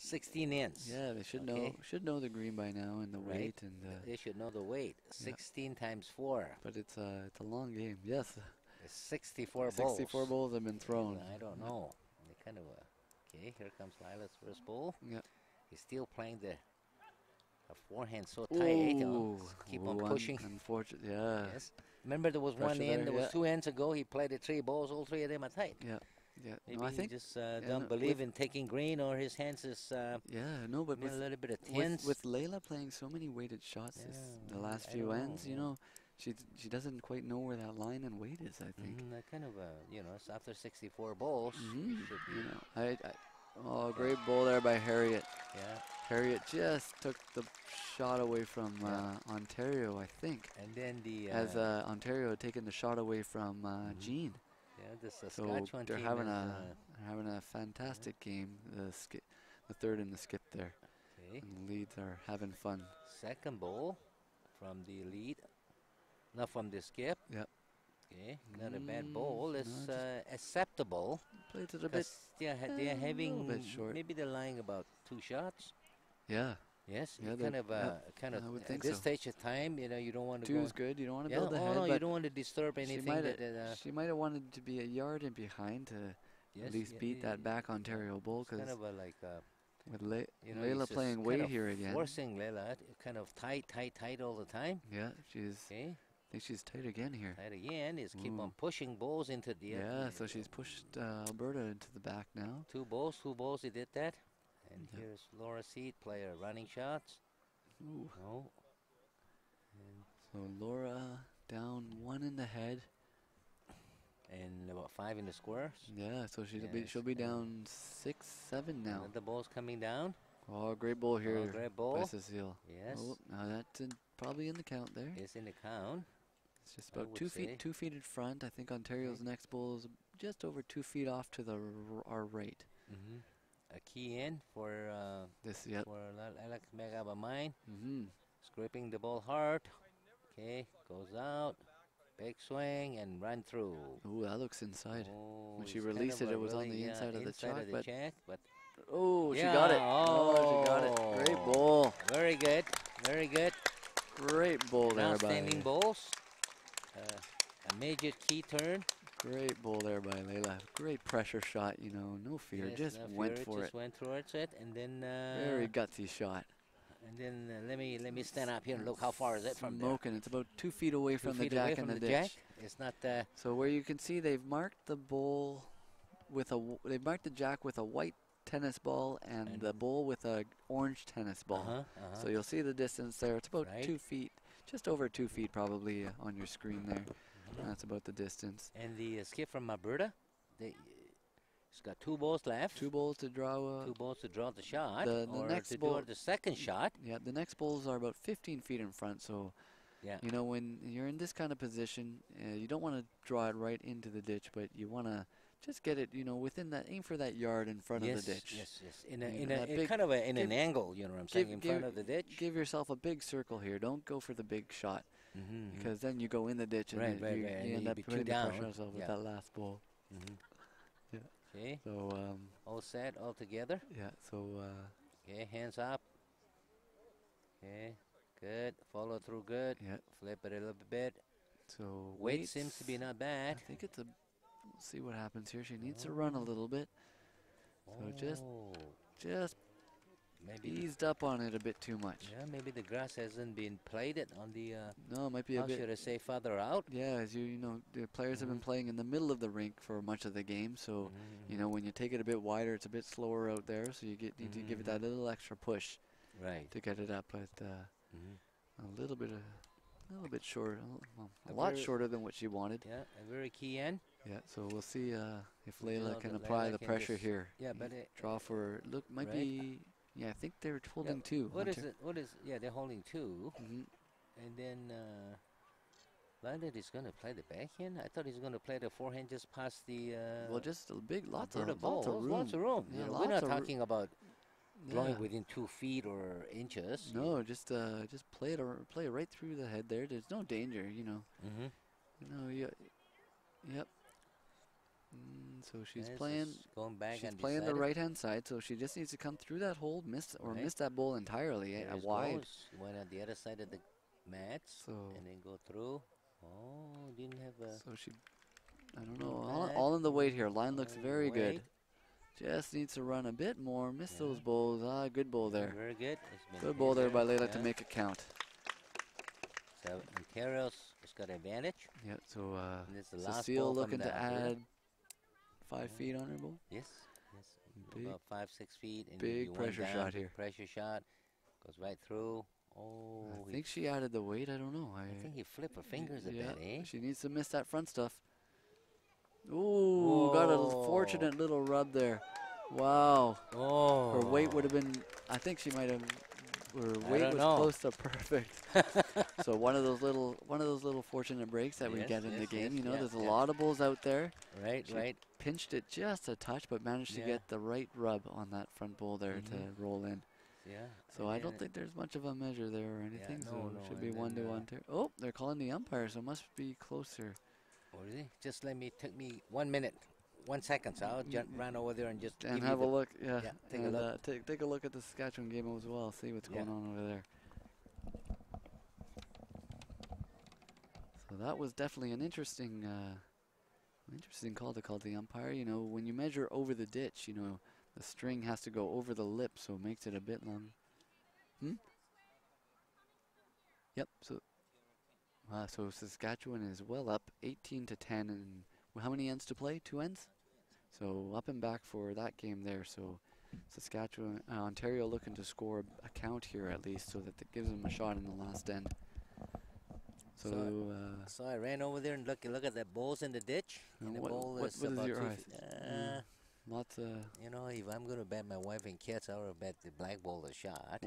16 inches. Yeah, they should know the green by now and the weight. And they should know the weight. 16 times 4. But it's a long game. Yes. There's 64 bowls. 64 bowls have been thrown. I don't know. They kind of okay. Here comes Lila's first bowl. Yeah. He's still playing the forehand so tight. Keep on pushing. Unfortunately, yeah. Yes. Remember there was one end, there was 2 ends ago. He played the 3 balls. All 3 of them are tight. Yeah. Yeah, maybe I think just don't believe in taking green, or his hands is but with a little bit of tense. With Layla playing so many weighted shots the last few ends, you know, she doesn't quite know where that line and weight is. I think kind of you know, it's after 64 bowls. You know, great bowl there by Harriet. Yeah, Harriet just took the shot away from Ontario, I think. And then the Ontario had taken the shot away from Jean. Yeah, the Saskatchewan team having a fantastic game. The third and the skip there. And the leads are having fun. Second bowl from the lead, not from the skip. Yep. Okay, not a bad bowl. It's acceptable. Played it a bit. Yeah, they're having bit short. Maybe they're lying about 2 shots. Yeah. Yes, yeah, kind of. At this stage of time, you know, you don't want to. 2 is good. You don't want to build ahead. No, you don't want to disturb anything. She might have wanted to be a yard and behind to at least beat that back Ontario bowl. Because kind of with Layla playing weight here again, forcing Layla kind of tight all the time. Yeah, she's. Okay. I think she's tight again here. Tight again is keep on pushing balls into the. Yeah, so she's pushed Alberta into the back now. 2 balls. He did that. And here's Laura Seed player running shots. Ooh. No. And so Laura down 1 in the head. And about 5 in the squares. Yeah, so she'll be down 6, 7 now. And the ball's coming down. Oh, great ball here. Oh, great ball. By Cecile. Yes. Oh, now that's probably in the count there. It's in the count. It's just about 2 feet in front. I think Ontario's next ball is just over 2 feet off to the our right. Mm-hmm. A key in for Alex Megaba mine. Scraping the ball hard. Okay, goes out. Big swing and run through. Ooh, that looks inside. Oh, when she released it, it was on the inside of the check. But she got it. Oh, she got it. Great ball. Very good. Very good. Great ball there. Outstanding bowls. A major key turn. Great ball there by Layla. Great pressure shot, you know, no fear, just went towards it, and then very gutsy shot. And then let me stand up here and look how far is it from there. It's about 2 feet away from the jack in the ditch. It's not so where you can see they've marked the bowl with a they've marked the jack with a white tennis ball and the bowl with a orange tennis ball. So you'll see the distance there. It's about 2 feet, just over 2 feet probably on your screen there. That's about the distance. And the skip from Alberta, it's got 2 balls left. 2 balls to draw. 2 balls to draw the shot. The next bowl, the second shot. Yeah, the next balls are about 15 feet in front. So, you know, when you're in this kind of position, you don't want to draw it right into the ditch, but you want to just get it, you know, within that, aim for that yard in front of the ditch. Yes, yes, in a kind of an angle. You know what I'm saying? In front of the ditch. Give yourself a big circle here. Don't go for the big shot. Because then you go in the ditch and you end up putting pressure on yourself with that last ball. So all set, all together. Yeah. So hands up. Okay, good. Follow through, good. Yeah. Flip it a little bit. So weight seems to be not bad. I think it's a. We'll see what happens here. She needs to run a little bit. So just. Maybe eased up on it a bit too much. Yeah, maybe the grass hasn't been played on the. No, it might be a bit. Should I say farther out? Yeah, as you know, the players have been playing in the middle of the rink for much of the game. So you know, when you take it a bit wider, it's a bit slower out there. So you need to give it that little extra push, to get it up. But a little bit short, well, a lot shorter than what she wanted. Yeah, a very key end. Yeah, so we'll see if Layla can apply the pressure here. Yeah, but draw for might be. Yeah, I think they're holding 2. What is it? What is? Yeah, they're holding 2. And then Landon is going to play the backhand. I thought he's going to play the forehand just past the. Well, just a big lots of room. Yeah, we're not talking about drawing within 2 feet or inches. No, just play it play right through the head there. There's no danger, you know. No. Yep. And so she's playing the right-hand side, so she just needs to come through that hole, miss that bowl entirely, wide. Went on the other side of the mat, and then go through. Oh, didn't have a... So she, I don't know, all in the weight here. Line looks very good. Just needs to run a bit more, miss those bowls. Ah, good bowl there. Very good. Good bowl there by Layla to make it count. So Ontario's got advantage. Yeah, so Cecile looking to add 5 feet on her bowl. Yes, yes. Big, about 5, 6 feet. And big pressure shot here. Pressure shot. Goes right through. Oh. I think she added the weight. I don't know. I think you flip her fingers at that, eh? She needs to miss that front stuff. Ooh, got a fortunate little rub there. Wow. Oh. Her weight would have been, I think she might have, her weight was close to perfect. So one of those little fortunate breaks that we get in the game. You know, there's a lot of bowls out there. Right, right. Pinched it just a touch, but managed to get the right rub on that front bowl there to roll in. Yeah. So I don't think there's much of a measure there or anything. Yeah, so it should be 1-1. Oh, they're calling the umpire, so it must be closer. What is it? Just took me 1 minute, 1 second, so I'll run over there and just have a look. Yeah, take a look. Take a look at the Saskatchewan game as well. See what's going on over there. So that was definitely an interesting, interesting call to call the umpire. You know, when you measure over the ditch, you know, the string has to go over the lip, so it makes it a bit long. Yep. So Saskatchewan is well up, 18-10, and how many ends to play? 2 ends? So up and back for that game there. So Saskatchewan, Ontario looking to score a count here at least, so that gives them a shot in the last end. So I ran over there and look at the bowls in the ditch. And the bowl is about 2 feet. Lots of... You know, if I'm going to bet my wife and cats, I would bet the black bowl a shot.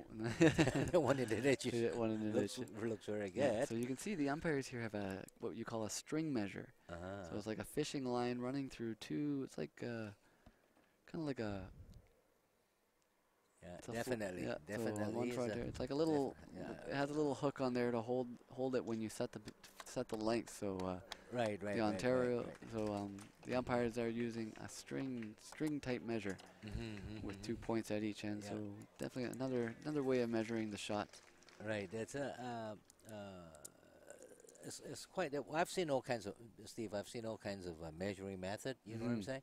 One in the ditch. One in the ditch. Looks very good. Yeah, so you can see the umpires here have a what you call a string measure. So it's like a fishing line running through two. It's like kind of like a... Yeah, definitely. Yeah, definitely. So it's like a little... It has a little hook on there to hold it when you set the length. So... the umpires are using a string type measure with 2 points at each end. So definitely another way of measuring the shot. Right. That's it's quite. I've seen all kinds of measuring method. You know what I'm saying?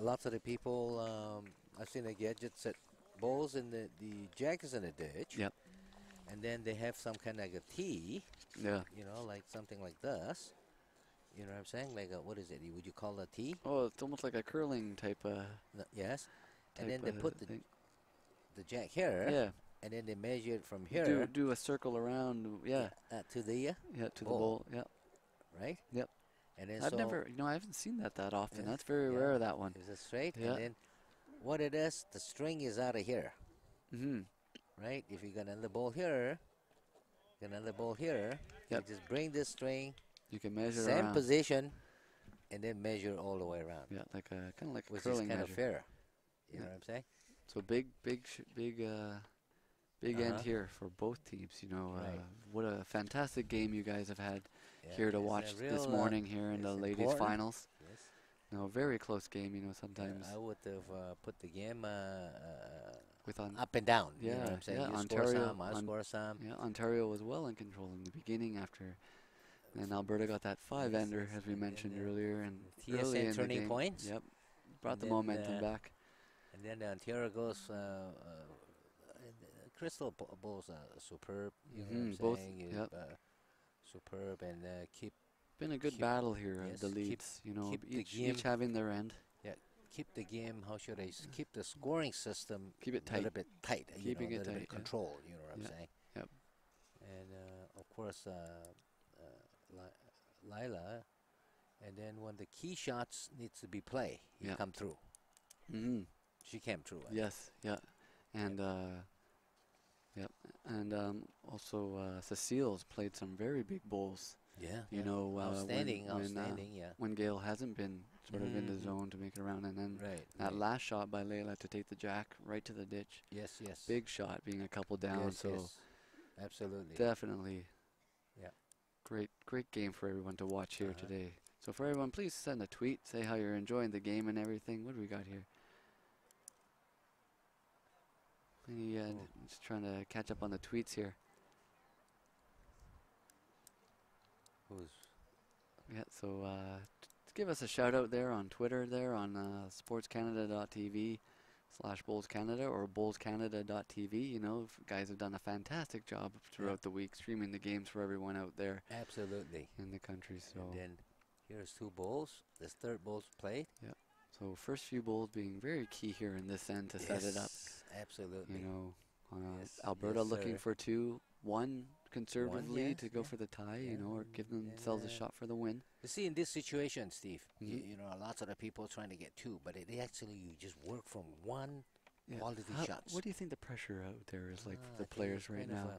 Lots of the people I've seen the gadgets at bowls in the jackets in the ditch. Yep. And then they have some kind of like a tee, you know, like something like this. You know what I'm saying? Like, what is it? Would you call it a tee? Oh, it's almost like a curling type of... Yes. And then they put the jack here. Yeah. And then they measure it from here. Do a circle around, to the... to the bowl, Right? Yep. And then I've never... You know, I haven't seen that often. That's very rare, that one. Is it straight? Yeah. And then what it is, the string is out of here. Right, if you got another bowl here, you just bring this string. You can measure same around. Position, and then measure all the way around. Yeah, like a kind of like a curling measure. Which is kind of fair. You know what I'm saying? So big end here for both teams. You know, what a fantastic game you guys have had here to watch this morning here in the ladies' finals. Yes. No, very close game. You know, sometimes I would have put the game. Up and down, you know what I'm saying? You score some, I score some. Yeah, Ontario was well in control in the beginning after. And Alberta got that five-ender, as we mentioned earlier. And TSN turning points. Yep, brought the momentum back. And then Ontario goes, Crystal bowls superb, you know what I'm saying? Superb and keep... Been a good battle here, the leads, you know, each having their end. Keep the game, how should I say, keep the scoring system a little bit tight. Keeping it tight. Controlled, you know what I'm saying? Yep. And, of course, Layla, and then when the key shots needs to be played, you come through. She came through. Yes, And, also Cecile's played some very big bowls. Yeah, you know, when Gail hasn't been sort of in the zone to make it around, and then that last shot by Layla to take the jack right to the ditch. Yes, yes. Big shot, being a couple down. Yes, so absolutely, definitely, great game for everyone to watch here today. So for everyone, please send a tweet, say how you're enjoying the game and everything. What do we got here? Any, just trying to catch up on the tweets here. Yeah, so give us a shout out there on Twitter, there on sportscanada.tv/Bowls Canada or bowlscanada.tv. You know, guys have done a fantastic job throughout the week streaming the games for everyone out there. Absolutely. In the country. So. And then here's two bowls. This third bowl's played. Yeah. So first few bowls being very key here in this end to set it up. Absolutely. You know, Alberta looking for one conservatively to go for the tie, you know, or give themselves a shot for the win. You see, in this situation, Steve, you know, lots of the people trying to get two, but it actually, you just work from one quality shots. What do you think the pressure out there is like for the players right now?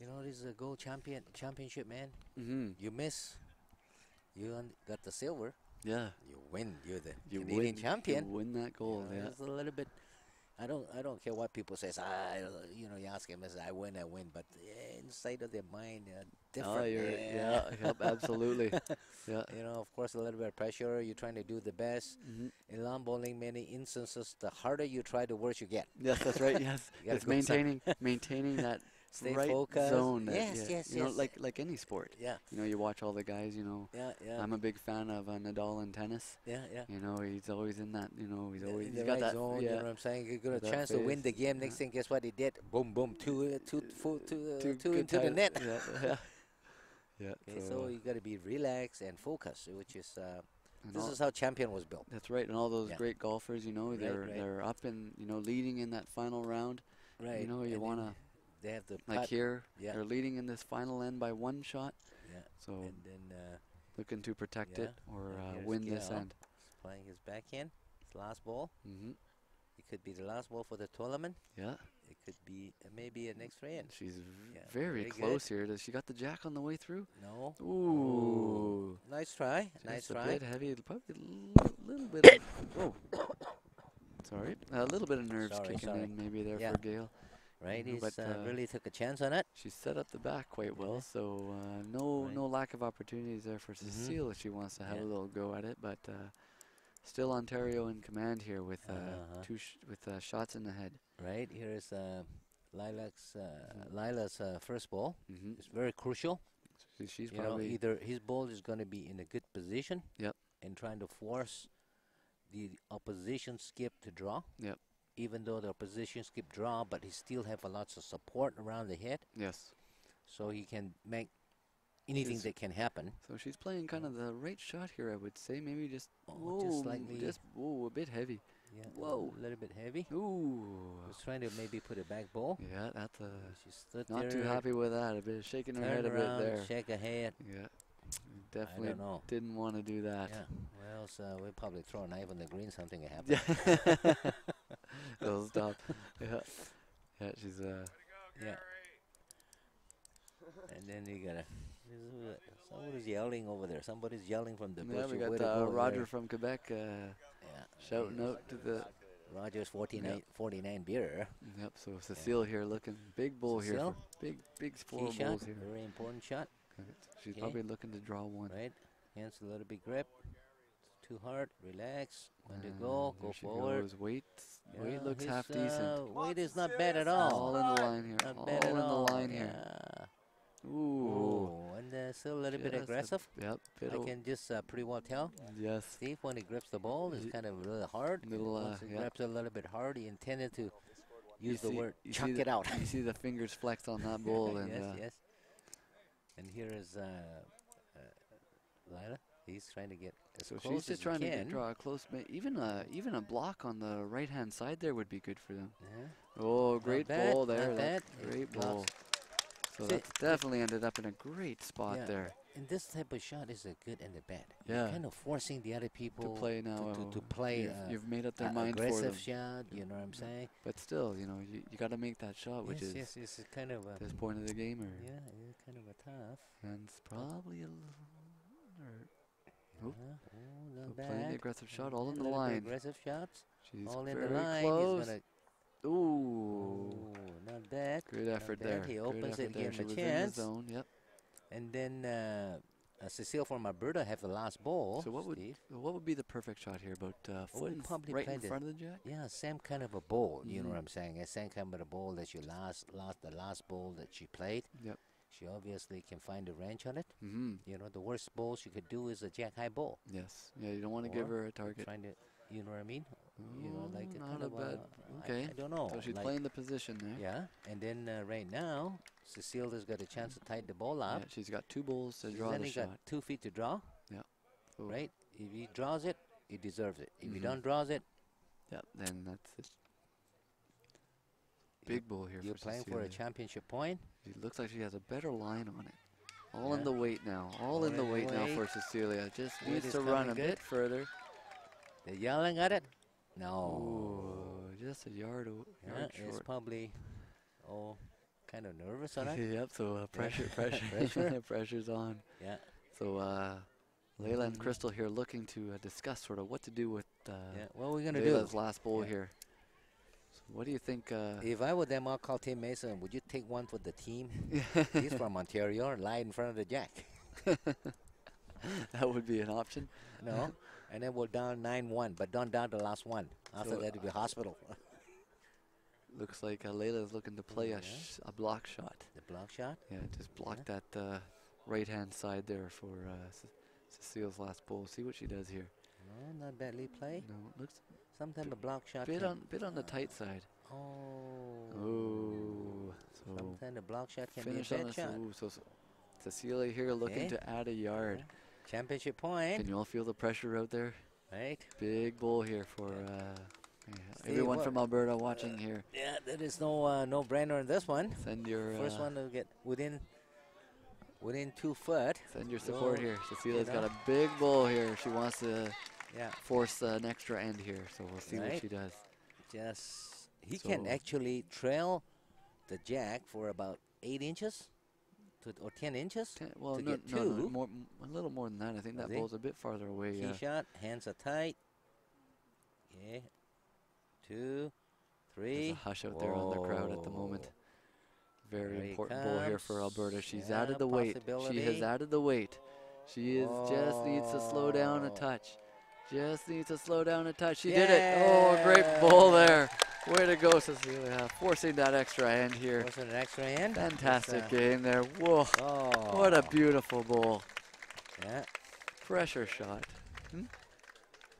You know, this is a gold championship, man. You miss, you got the silver. Yeah. You win. You're the Canadian champion. You win that gold. You know, it's a little bit. I don't care what people say. You know, you ask him, I win, but inside of their mind, different. Oh, absolutely. You know, of course, a little bit of pressure. You're trying to do the best. In lawn bowling, many instances, the harder you try, the worse you get. Yes, that's right. Yes, it's maintaining that right focused zone. That, you know, like any sport. Yeah. You know, you watch all the guys. You know. Yeah, yeah. I'm a big fan of Nadal in tennis. Yeah, yeah. You know, he's always in that. You know, he's always he's got that zone. You know what I'm saying? You got a chance to win the game. Next thing, guess what he did? Boom, boom, two into the net. Yeah. Yeah. Okay, so you got to be relaxed and focused, which is this is how champion was built. That's right. And all those great golfers, you know, they're up and leading in that final round. Right. You know, you want to. They have the putt. Like here, they're leading in this final end by one shot. Yeah. So and then looking to protect it or win Gail. This end. He's playing his backhand, his last ball. It could be the last ball for the tournament. Yeah. It could be maybe a next round. She's very close here. Does she got the jack on the way through? No. Ooh. Ooh. Nice try. She played heavy. Probably a little bit. Sorry. A little bit of nerves kicking in maybe there for Gail. Right, he really took a chance on it. She set up the back quite well, so no lack of opportunities there for Cecile if she wants to have a little go at it. But still Ontario in command here with two shots in the head. Right, here is Layla's first ball. It's very crucial. So she's probably either his ball is going to be in a good position and trying to force the opposition skip to draw. Yep. Even though the opposition skip draw, but he still have a lot of support around the head. Yes. So he can make anything that can happen. So she's playing kind of the right shot here, I would say. Maybe just, just slightly. Just, a bit heavy. Yeah. Whoa. A little bit heavy. Ooh. I was trying to maybe put a back ball. Yeah, that's not too happy with that. A bit of shaking her head a bit there. Shake her head. Yeah. Definitely didn't want to do that. Yeah. Well, so we'll probably throw a knife on the green. Something will happen. It'll stop. Yeah. Yeah, she's And then you gotta. Somebody's yelling over there. Somebody's yelling from the bush. We got Roger from Quebec. Shouting out to the. Roger's 49 beer. Yep. So Cecile here looking big bowl here. Big four bowls here. Very important shot. She's probably looking to draw one. Right. Hands a little bit grip. It's too hard. Relax. When to go. Go forward. Goes. Weight looks half decent. Weight is not bad at all. All in the line here. Not bad at all. All in the line here. Ooh. And still a little bit aggressive. Yep. I can just pretty well tell. Yes. Steve, when he grips the ball, it's kind of really hard. Once he grips a little bit hard, he intended to use the word chuck it out. You see the fingers flex on that ball. And yes. And here is Layla. He's trying to get as close as he can. So she's just trying to draw a close. Even a block on the right-hand side there would be good for them. Yeah. Oh, great ball there. That's great ball. So that definitely ended up in a great spot there. And this type of shot is a good and a bad. Yeah. You're kind of forcing the other people to play now. To play. You've made up their mind for them. Aggressive shot. You know what I'm saying? But still, you know, you got to make that shot, which is it's kind of this point of the game. Or it's kind of a tough. And it's probably a little. So playing the aggressive shot, all in the line. Aggressive shots. She's all in the line. Close. Ooh, not bad. Good effort there. He opens it, gives him a chance. And then Cecile from Alberta have the last ball. So what would be the perfect shot here? About foot probably right in front of the jack. Yeah, same kind of a ball. You know what I'm saying? It's same kind of a ball that you the last ball that she played. Yep. She obviously can find the range on it. You know, the worst ball she could do is a jack high ball. Yes. Yeah, you don't want to give her a target. Trying to, you know what I mean? You know, like a kind of a, I don't know. So she's like playing the position there. Yeah, and then right now, Cecile has got a chance to tie the ball up. Yeah, she's got 2 balls to draw the shot. She's only got 2 feet to draw. Yeah. Ooh. Right? If he draws it, he deserves it. If he don't draws it, yeah, then that's it. Big ball here. You're playing for a championship point. It looks like she has a better line on it. All in the weight now. All in the weight now for Cecilia. Just needs to run a bit further. They're yelling at it. No. Ooh, just a yard, yard short. It's probably kind of nervous on it. Yep, so pressure. Pressure's on. Yeah. So Layla and Crystal here looking to discuss sort of what to do with what we're going to do. Layla's last ball here. What do you think? If I were them, I'll call Tim Mason. Would you take one for the team? He's from Ontario and lie in front of the jack. That would be an option. No. And then we'll down 9-1, but don't down the last one. After so that, it'll be hospital. Looks like Layla's looking to play a block shot. The block shot? Yeah, just block that right-hand side there for Cecile's last ball. See what she does here. No, not badly played. No, looks... Sometimes a block shot. Bit on the tight side. Oh. So sometimes a block shot can be a bad shot. So Cecilia here looking to add a yard. Championship point. Can you all feel the pressure out there? Right. Big ball here for everyone from Alberta watching here. Yeah, there is no no brainer in this one. Send your first one to get within 2 foot. Send your support here. Cecilia's got a big ball here. She wants to. Yeah, force an extra end here, so we'll see what she does. Just he can actually trail the jack for about 8 inches or 10 inches. Well, no, more, a little more than that. I think that ball's a bit farther away. Key shot, hands are tight. Yeah, 2, 3. There's a hush out there on the crowd at the moment. Very important ball here for Alberta. She's added the weight. She has added the weight. She is just needs to slow down a touch. Just needs to slow down a touch. She did it. Oh, great ball there. Way to go, Cecilia. Forcing that extra end here. Forcing an extra end. Fantastic game there. Whoa. Oh. What a beautiful ball. Yeah. Pressure shot.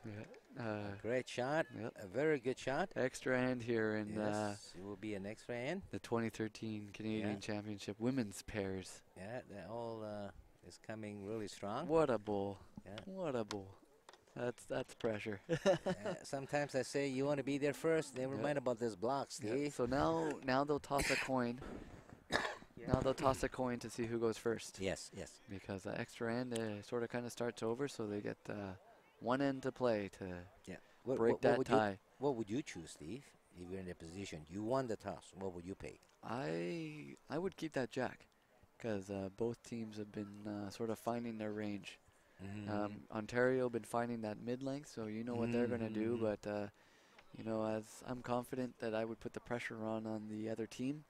Yeah. Great shot. Yep. A very good shot. Extra end here in it will be an extra end. The 2013 Canadian Championship women's pairs. Yeah, that all is coming really strong. What a ball. Yeah. What a ball. That's pressure. Sometimes I say you want to be there first. Never mind about this block, Steve. Yep. So now they'll toss a coin. Now they'll toss a coin to see who goes first. Yes, yes. Because the extra end sort of kind of starts over, so they get 1 end to play to break that tie. What would you choose, Steve, if you're in that position? You won the toss. What would you pick? I would keep that jack because both teams have been sort of finding their range. Ontario been finding that mid-length, so you know what they're going to do. But, you know, as I'm confident that I would put the pressure on the other team.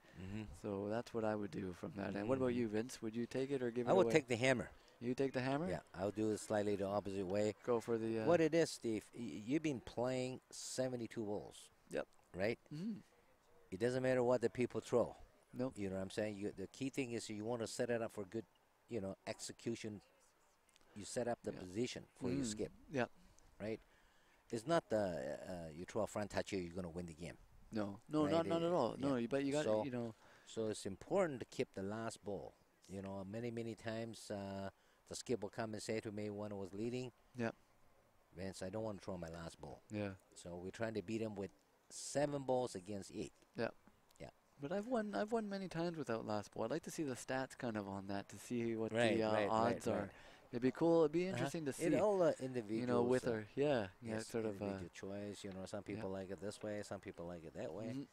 So that's what I would do from that. And what about you, Vince? Would you take it or give it away? I would take the hammer. You take the hammer? Yeah, I'll do it slightly the opposite way. Go for the... what it is, Steve, you've been playing 72 balls. Yep. Right? It doesn't matter what the people throw. Nope. You know what I'm saying? The key thing is you want to set it up for good, you know, execution. You set up the position for you skip. Yeah. Right? It's not the you throw a front toucher, you're going to win the game. No. No, right? Not at all. Yeah. No, but you got to, you know. So it's important to keep the last ball. You know, many, many times the skip will come and say to me when I was leading, Vince, I don't want to throw my last ball. Yeah. So we're trying to beat him with 7 balls against 8. Yeah. But I've won many times without last ball. I'd like to see the stats kind of on that to see what the odds are. Right. It'd be cool. It'd be interesting to see. It all individual, you know, with her, sort of choice. You know, some people like it this way, some people like it that way.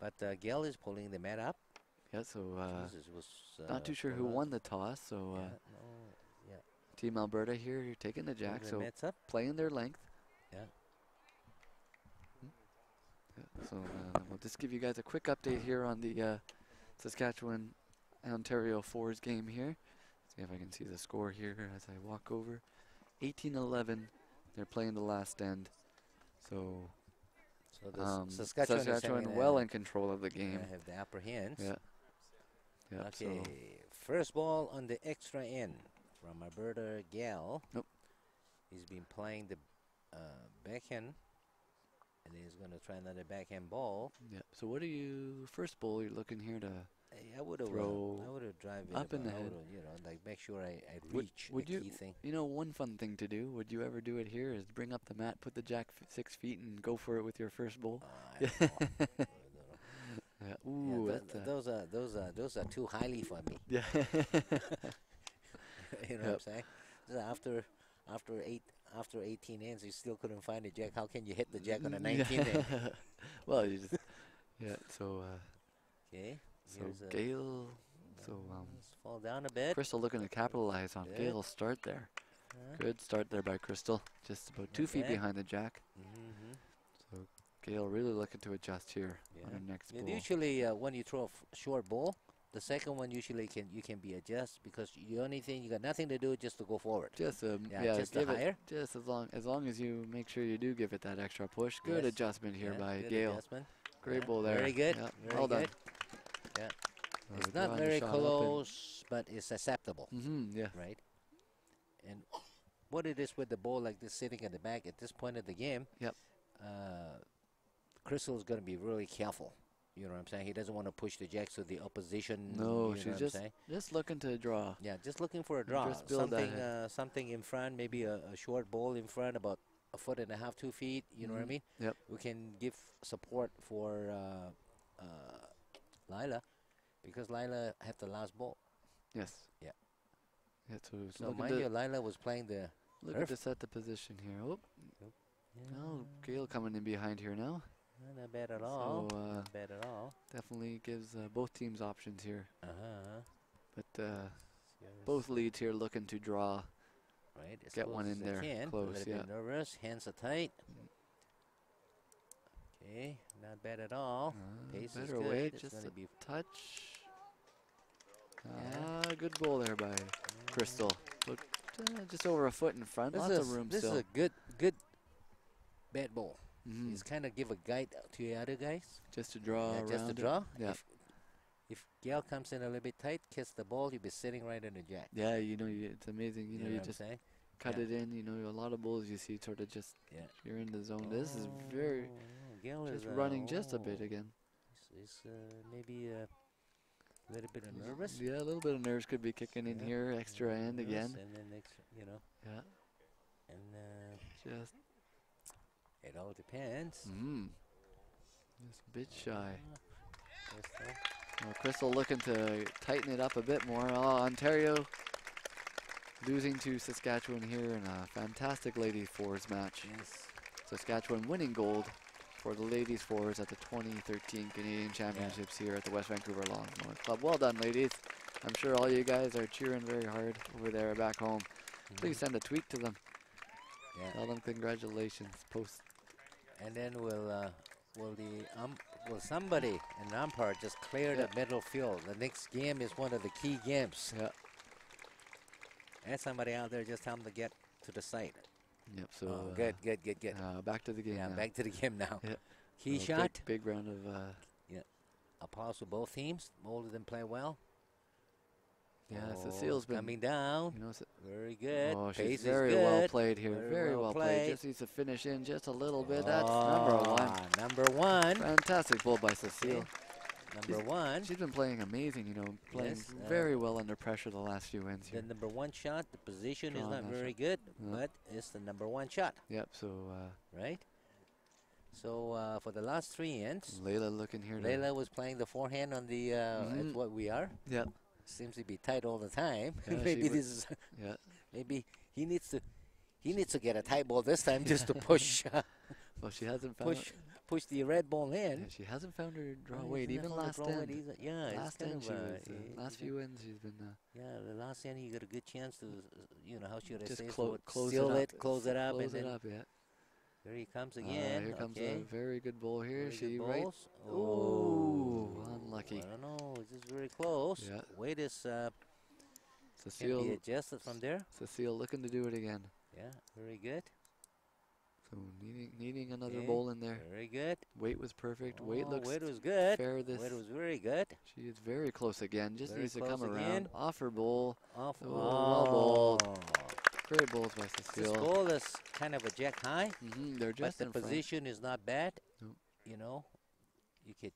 But Gail is pulling the mat up. Yeah, so not too sure who won the toss. So Team Alberta here, you're taking the jack. So the up. Playing their length. Yeah. So we'll just give you guys a quick update here on the Saskatchewan Ontario fours game here. See if I can see the score here as I walk over. 18-11. They're playing the last end. So the Saskatchewan well in control of the game. I have the upper hands. Yeah. Yep, okay, so first ball on the extra end from Alberta Gail. Nope. He's been playing the backhand, and he's going to try another backhand ball. Yeah. So what are you, first ball, you're looking here to I would have drive it up in the head. You know, like make sure I reach the key thing. You know, one fun thing to do, would you ever do it here, is bring up the mat, put the jack 6 feet, and go for it with your first ball? Ooh, yeah, those are too highly for me. Yeah. You know what I'm saying? After 18 ends, you still couldn't find a jack. How can you hit the jack on a 19 end? Well, you just So okay. So Gail. So let's fall down a bit. Crystal looking to capitalize on Gail's start there. Good start there by Crystal. Just about 2 feet behind the jack. Gail really looking to adjust here on her next ball. Usually when you throw a short ball, the second one usually you can be adjust, because you only thing you got nothing to do just to go forward. Just just higher. Just as long as you make sure you do give it that extra push. Good adjustment here by Gail. Great ball there. Very good. Yeah. Very well done. Yeah. So it's not very close, but it's acceptable. Yeah. Right. And what it is with the ball like this sitting at the back at this point of the game. Yep. Crystal is going to be really careful. You know what I'm saying? He doesn't want to push the jack so the opposition. No, she's just looking to draw. Yeah, just looking for a draw. Something in front, maybe a short ball in front, about 1.5 feet, 2 feet. You know what I mean? Yep. We can give support for Layla, because Layla had the last ball. Yes. Yeah. So mind you, Layla was playing the. Look at the set position here. Oh. No, Gail coming in behind here now. Not bad at all. So, not bad at all. Definitely gives both teams options here. But both leads here looking to draw. Right. As get one in there. Close. A little bit nervous. Hands are tight. Okay. Not bad at all. Pace is good. Away. Just a touch. Good ball there by Crystal. Look, just over a foot in front. Lots of room still. This is a good bad ball. It's kind of give a guide to the other guys. Just to draw around. Just to draw. Yeah. If Gail comes in a little bit tight, kiss the ball, you'll be sitting right on the jack. Yeah, you know, it's amazing. You know, you just cut it in. You know, a lot of balls you see sort of just, you're in the zone. Oh. This is very, Gail is running just a bit again. It's maybe a little bit of nervous. Yeah, a little bit of nerves could be kicking in here. Extra end again. And then next, you know. Yeah. And just. It all depends. Just a bit shy. Well, Crystal looking to tighten it up a bit more. Oh, Ontario losing to Saskatchewan here in a fantastic ladies fours match. Yes. Saskatchewan winning gold for the ladies fours at the 2013 Canadian Championships here at the West Vancouver Longmont Club. Well done, ladies. I'm sure all you guys are cheering very hard over there back home. Please send a tweet to them. Tell them congratulations. Post. And then will somebody, an umpire, just clear the middle field. The next game is one of the key games. Yeah. And somebody out there, just tell them to get to the side. Yep. So good. Back to the game. Yeah, back to the game now. Yeah. Key shot. Big round of. Applause for both teams. Both of them play well. Yeah, Cecile's been coming down. You know, very good. Oh, she's very well played here. Very well played. Just needs to finish in just a little bit. That's number one. Fantastic ball by Cecile. Number one. She's been playing amazing. You know, playing very well under pressure the last few wins here. The number one shot. The position is not very good, but it's the number one shot. Yep. So right. So for the last three ends, Layla looking here. Layla was playing the forehand on the. That's what we are. Yep. Seems to be tight all the time. Yeah, maybe this is. Maybe he needs to. He needs to get a tight ball this time just to push. Well, she hasn't found push the red ball in. Yeah, she hasn't found her draw weight even last end. Last few wins she's been. The last end he got a good chance to. You know, how should I say? Close it up. There he comes again. Here comes a very good ball here. She rates. Ooh, unlucky. I don't know. This is very close. Yeah. Weight is Cecile, can be adjusted from there. Cecile looking to do it again. Yeah, very good. So needing another bowl in there. Very good. Weight was perfect. Oh, weight looks fair. This weight was very good. She is very close again. Just needs to come around. Off her bowl. Off her bowl. Great bowls by Cecile. This bowl is kind of a jack high. Mm-hmm. They're just but the position front. Is not bad. Nope. You know, you could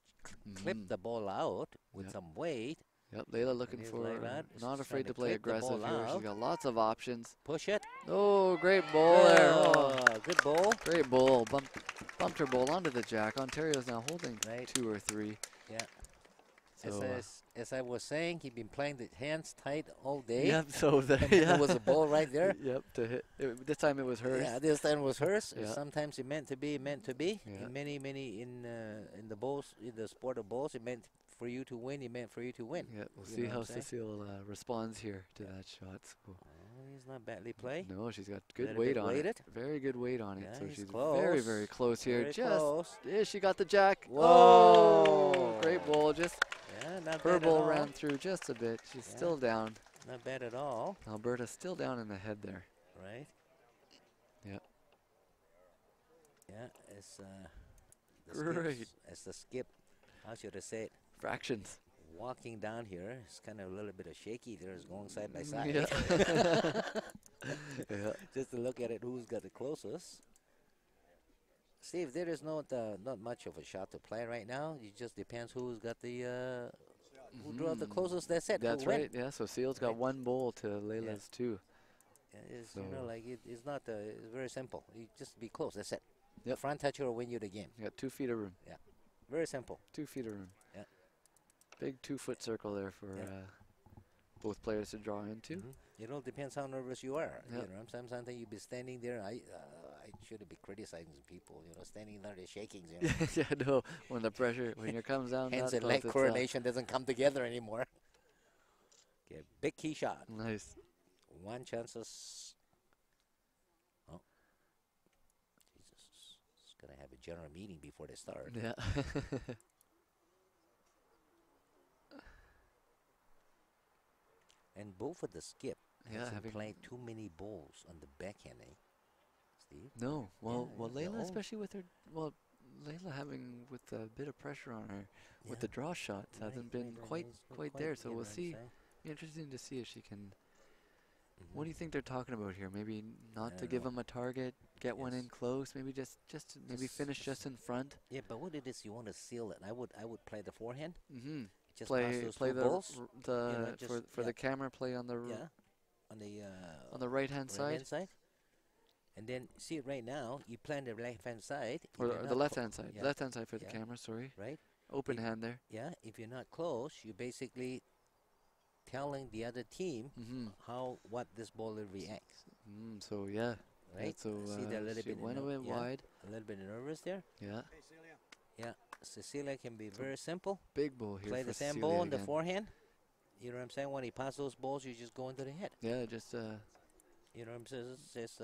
clip the ball out with some weight. Yep, Layla looking for not afraid to play aggressive here. She's got lots of options. Push it. Oh, great bowl there. Oh, good bowl. Great bowl. Bumped her bowl onto the jack. Ontario's now holding two or three. Yeah. So, as I was saying, he'd been playing the hands tight all day. Yep. So there was a ball right there. Yep. To hit. This time it was hers. Yeah. This time it was hers. Yeah. Sometimes it meant to be. Yeah. In many in the bowls, in the sport of bowls, it meant for you to win, he meant for you to win. Yeah, we'll see how Cecile responds here to that shot. So. He's not badly played. No, she's got good weight on it. Very good weight on it. So she's very, very close here. She got the jack. Whoa! Whoa. Great bowl. Her bowl ran through just a bit. She's still down. Not bad at all. Alberta's still down in the head there. Right. Yeah. Yeah, it's the skip. How should I say it? Fractions. Walking down here, it's kind of a little bit of shaky there. It's going side by side. Yeah. Just to look at it, who's got the closest. Steve, there is not much of a shot to play right now. It just depends who's got the who drew the closest. That's it. That's right. Yeah. So Seal's got one bowl to Layla's two. Yeah, it's you know, like it's not. It's very simple. You just be close. That's it. Yep. The front toucher will win you the game. You got 2 feet of room. Yeah. Very simple. 2 feet of room. Yeah. Big 2 foot circle there for both players to draw into. It all depends how nervous you are. You know, sometimes you be standing there. I shouldn't be criticizing people. You know, standing there, they're shaking. You know. No. When the pressure, when it comes down, hands and leg coordination doesn't come together anymore. Okay, big key shot. Nice. One chances. Gonna have a general meeting before they start. Yeah. And both of the skip hasn't played too many balls on the backhand, eh? Steve? No. Well, Layla, especially with her, Layla having with a bit of pressure on her with the draw shots hasn't been quite there. So we'll see. Interesting to see if she can. What do you think they're talking about here? Maybe not to give them a target, get one in close, maybe just finish just in front. Yeah, but what it is, you want to seal it. I would play the forehand. Just play the balls. The camera play on the on the right-hand side. And then see right now, you plan the left-hand side or the left-hand side. Yeah. Left-hand side for the camera, sorry. Right. Open hand there. Yeah, if you're not close, you basically telling the other team what this bowler reacts. So so see that a little bit went away wide. A little bit nervous there. Yeah. Yeah. Cecilia can be very simple. Big bowl here. Play the same bowl on the forehand. You know what I'm saying? When he passes those balls, you just go into the head. Yeah, just. You know what I'm saying? It's just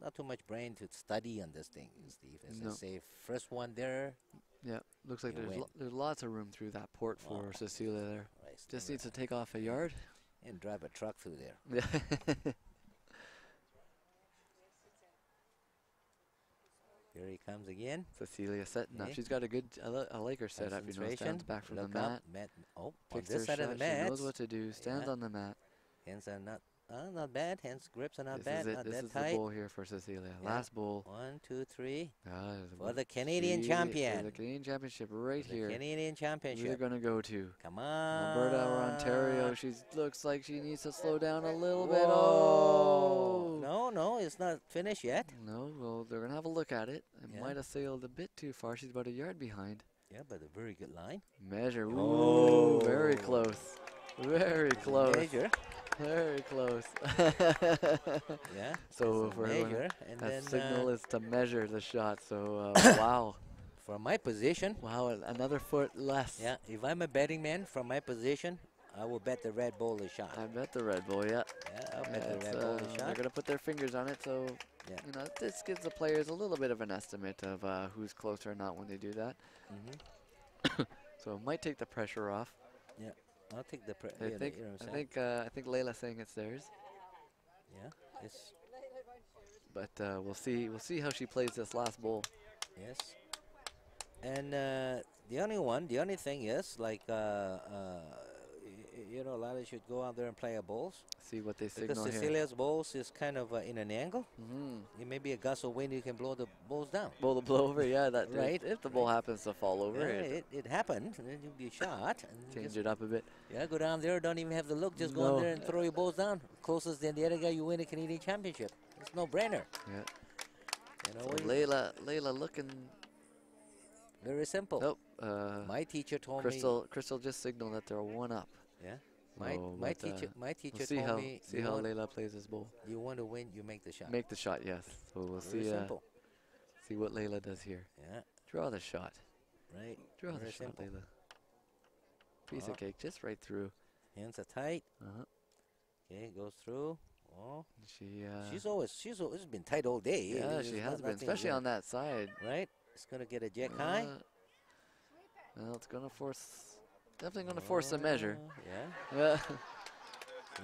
not too much brain to study on this thing, Steve. As I say, first one there. Yeah, looks like there's lots of room through that port for Cecilia there. Just needs to take off a yard. And drive a truck through there. Here he comes again. Cecilia setting up. She's got a good, I like her setup. You know, stands back from the mat. Picks her shot. She knows what to do. Stands on the mat. Hands are not bad. Hands grips are not bad. This is the bowl here for Cecilia. Last bowl. 1, 2, 3. For the Canadian champion. For the Canadian championship right here. Canadian championship. We're going to go to. Come on. Alberta or Ontario. She looks like she needs to slow down a little bit. Oh. No, it's not finished yet. No, well, they're going to have a look at it. It might have sailed a bit too far. She's about a yard behind. Yeah, but a very good line. Measure. Ooh, very close. Very close. Measure. Very close. Yeah. So for her, that signal is to measure the shot. So wow. From my position. Wow, another foot less. Yeah. If I'm a betting man, from my position, I will bet the red bowl is shot. I bet the red bowl. Yeah. Yeah. I'll bet the red bowl is shot. They're gonna put their fingers on it, so you know this gives the players a little bit of an estimate of who's close or not when they do that. So it might take the pressure off. Yeah. I'll take the pressure. I think Layla's saying it's theirs. Yeah, it's. But we'll see. We'll see how she plays this last bowl. Yes. And the only thing is, like, you know, Layla should go out there and play a bowls. See what they signal here. Because Cecilia's bowls is kind of in an angle. Mm-hmm. It may be a gust of wind. You can blow the bowls down. Blow over, yeah. That right. If the bowl happens to fall over, yeah, it happened. Then you'll be shot. And change it up a bit. Yeah, go down there. Don't even have to look. Just go in there and throw your bowls down. Closest than the other guy, you win a Canadian championship. It's no-brainer. Yeah. You know, so Layla looking. Very simple. Nope. My teacher told me. Crystal just signaled that they're one up. Yeah. My teacher told me. See how Layla plays this bowl. You want to win, you make the shot. Make the shot, yes. So we'll see what Layla does here. Yeah. Draw the shot. Right. Draw the shot, Layla. Piece of cake, just right through. Hands are tight. Okay, goes through. Oh. She's always been tight all day. Yeah, she has been, especially on that side. Right. It's gonna get a jack high. Well, it's gonna force. Definitely gonna force a measure. Yeah. Yeah.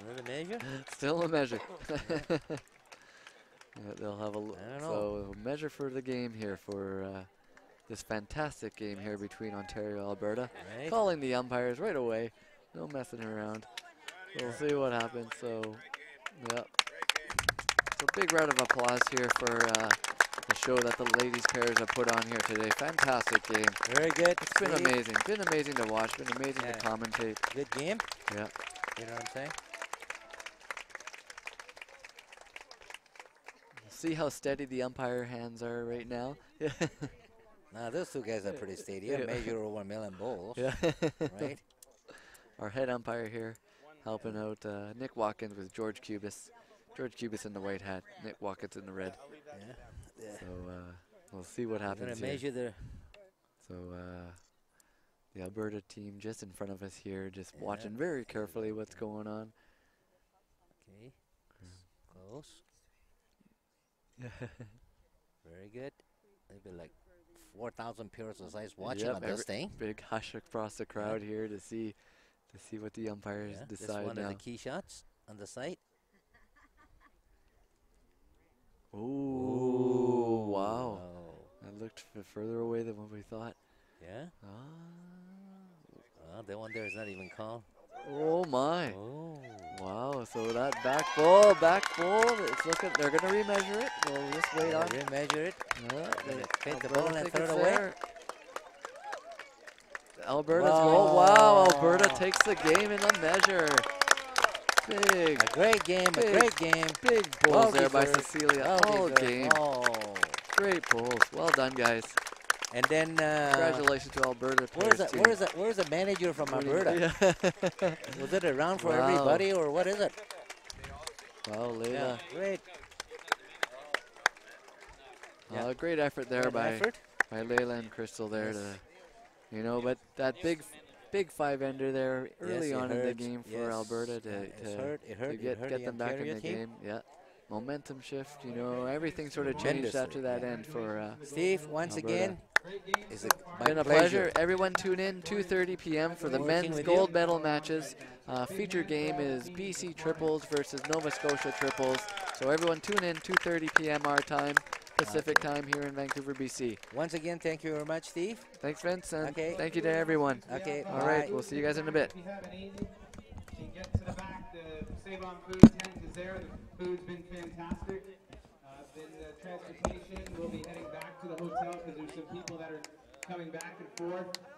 Another measure. Still a measure. Yeah. Yeah, they'll have a look. So measure for the game here for this fantastic game here between Ontario and Alberta. Right. Calling the umpires right away. No messing around. We'll see what happens. So, yep. So big round of applause here for. The show that the ladies pairs have put on here today. Fantastic game. Very good. It's been amazing. Been amazing to watch. Been amazing to commentate. Good game. Yeah. You know what I'm saying? See how steady the umpire hands are right now? Yeah. Now, those two guys are pretty steady. Yeah. Major over 1 million bowls. Yeah. Right? Our head umpire here helping out Nick Watkins with George Cubis. George Cubis in the white hat. Nick Watkins in the red. Yeah. Yeah. So we'll see what happens here. Measure the so the Alberta team just in front of us here, just watching very carefully what's going on. Okay, close. Very good. Maybe like 4,000 pairs of eyes watching on this thing. Big hush across the crowd here to see what the umpires decide now. This one of the key shots on the site. Oh, wow. That looked further away than what we thought. Yeah? Ah. Well, that one there is not even called. Oh, my. Oh. Wow, so that back bowl, it's looking, they're going to remeasure it. We'll just wait on it. Remeasure it. Yeah. Paint the bowl and throw it away. Alberta's goal. Wow, Alberta takes the game in the measure. Big. A great game, a great game. Big bowls there by Cecilia. All game. Great bowls. Well done, guys. And then... congratulations to Alberta. Where's the manager from Alberta? Yeah. Was it around for everybody, or what is it? Wow, Layla. Yeah, great. Yeah. Great effort there by Layla and Crystal there. Yes. You know, but that big five-ender there early on in the game for Alberta to get them back in the game. Yeah, momentum shift. You know, everything sort of changed after that end for Steve. Once again, it's been a pleasure. Everyone tune in 2:30 p.m. for the men's gold medal matches. Feature game is BC triples versus Nova Scotia triples. So everyone tune in 2:30 p.m. our time. Pacific time here in Vancouver, BC. Once again, thank you very much, Steve. Thanks, Vince, and thank you to everyone. Okay, all right, we'll see you guys in a bit. If you have an easy, you get to the back, the Save on Food tent is there. The food's been fantastic. Then the transportation, we'll be heading back to the hotel because there's some people that are coming back and forth.